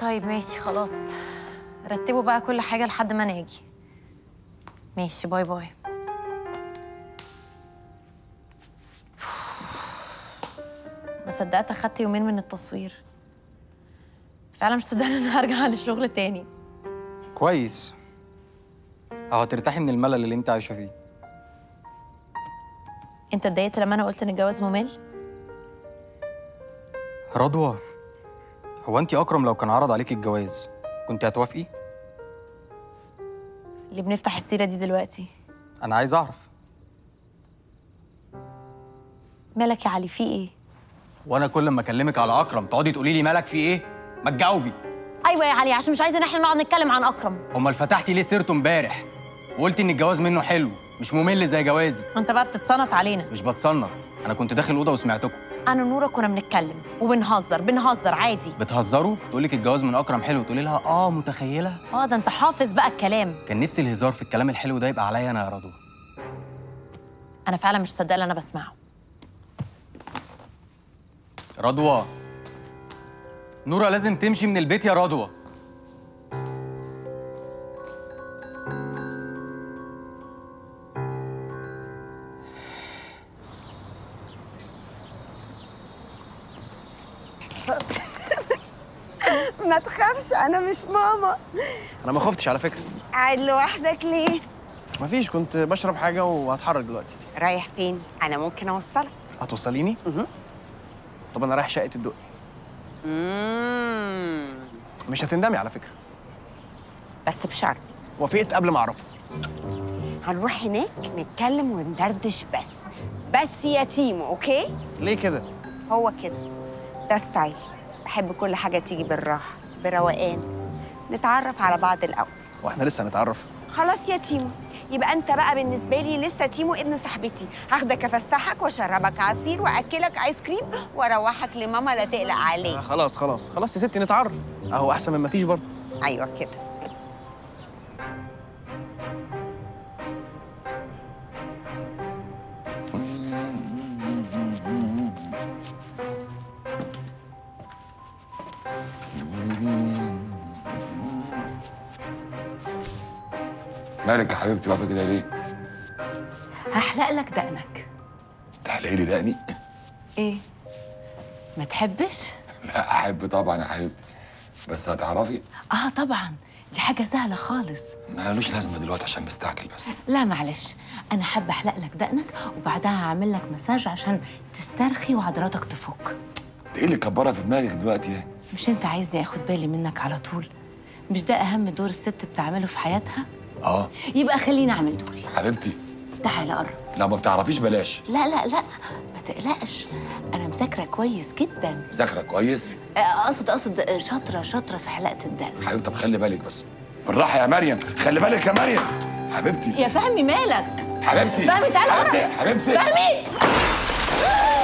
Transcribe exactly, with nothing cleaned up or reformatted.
طيب ماشي خلاص، رتبوا بقى كل حاجة لحد ما ناجي. ماشي، باي باي. ما صدقت اخدت يومين من التصوير. فعلا مش مصدقة ان انا هرجع للشغل تاني. كويس، اهو هترتاحي من الملل اللي انت عايشة فيه. انت اتضايقت لما انا قلت ان الجواز ممل؟ رضوى، هو انت اكرم لو كان عرض عليك الجواز كنت هتوافقي؟ اللي بنفتح السيره دي دلوقتي؟ انا عايز اعرف. مالك يا علي، في ايه؟ وانا كل ما اكلمك على اكرم تقعدي تقولي لي مالك في ايه؟ ما تجاوبي. ايوه يا علي، عشان مش عايزه ان احنا نقعد نتكلم عن اكرم. امال فتحتي ليه سيرته امبارح وقلتي ان الجواز منه حلو مش ممل زي جوازي؟ ما انت بقى بتتصنط علينا. مش بتصنط، انا كنت داخل الاوضه وسمعتكم. انا ونورا كنا بنتكلم وبنهزر، بنهزر عادي. بتهزروا؟ تقول لك الجواز من اكرم حلو وتقولي لها اه متخيله. اه ده انت حافظ بقى الكلام. كان نفسي الهزار في الكلام الحلو ده يبقى عليا انا يا رضوى. انا فعلا مش مصدقه اللي انا بسمعه. رضوى، نورا لازم تمشي من البيت يا رضوى. ما تخافش، انا مش ماما. انا ما خفتش على فكره. قاعد لوحدك ليه؟ مفيش، كنت بشرب حاجه وهتحرك دلوقتي. رايح فين؟ انا ممكن اوصلك. هتوصليني؟ اها. طب انا رايح شقه الدقي. اممم مش هتندمي على فكره. بس بشرط وافقت قبل ما اعرفه. هنروح هناك نتكلم وندردش، بس بس يا تيمو. اوكي؟ ليه كده؟ هو كده، ده ستايلي. بحب كل حاجه تيجي بالراحه بروقان. نتعرف على بعض الاول. واحنا لسه هنتعرف. خلاص يا تيمو، يبقى انت بقى بالنسبه لي لسه تيمو ابن صاحبتي. هاخدك افسحك واشربك عصير واكلك ايس كريم واروحك لماما، لا تقلق عليك. آه خلاص خلاص خلاص يا ستي، نتعرف اهو احسن من ما فيش برضه. ايوه كده. مالك يا حبيبتي واقفه كده ليه؟ هحلق لك دقنك. تحلقي لي دقني؟ ايه؟ ما تحبش؟ لا احب طبعا يا حبيبتي، بس هتعرفي؟ اه طبعا، دي حاجه سهله خالص. مالوش لازمه دلوقتي عشان مستعجل بس. لا معلش، انا حابه احلق لك دقنك وبعدها هعمل لك مساج عشان تسترخي وعضلاتك تفك. انت ايه اللي كبرها في دماغك دلوقتي يعني؟ مش انت عايزني اخد بالي منك على طول؟ مش ده اهم دور الست بتعمله في حياتها؟ اه يبقى خليني اعمل دوري. حبيبتي تعالى قرب. لا ما بتعرفيش، بلاش. لا لا لا ما تقلقش، انا مذاكره كويس جدا. مذاكره كويس؟ اقصد اقصد شاطره شاطره في حلقه الدقن. حبيبتي طب خلي بالك بس، بالراحه يا مريم، خلي بالك يا مريم. حبيبتي يا فهمي مالك؟ حبيبتي فهمي تعالى قرب. حبيبتي حبيبتي فهمي.